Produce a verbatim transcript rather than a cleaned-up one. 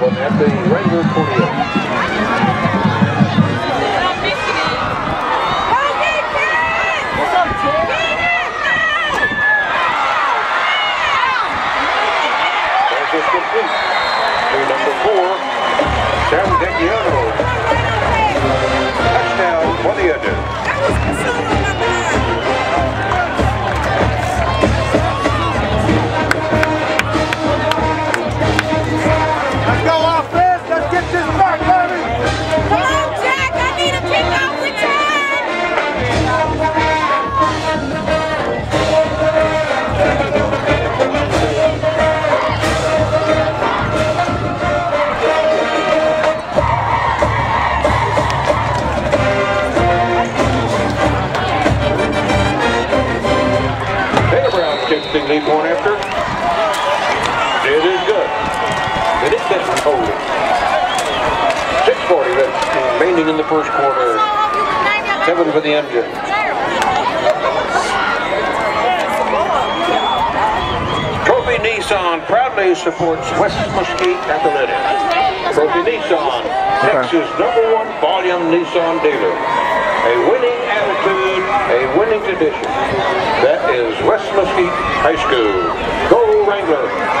one at the Ranger forty-eight. Lead one after. It is good. It is that holding. six forty remaining in the first quarter. seven for the M J. Trophy Nissan proudly supports West Mesquite Athletics. Trophy Nissan, Texas number one volume Nissan dealer. A winning attitude, a winning tradition. That is West Mesquite High School. Go Wranglers!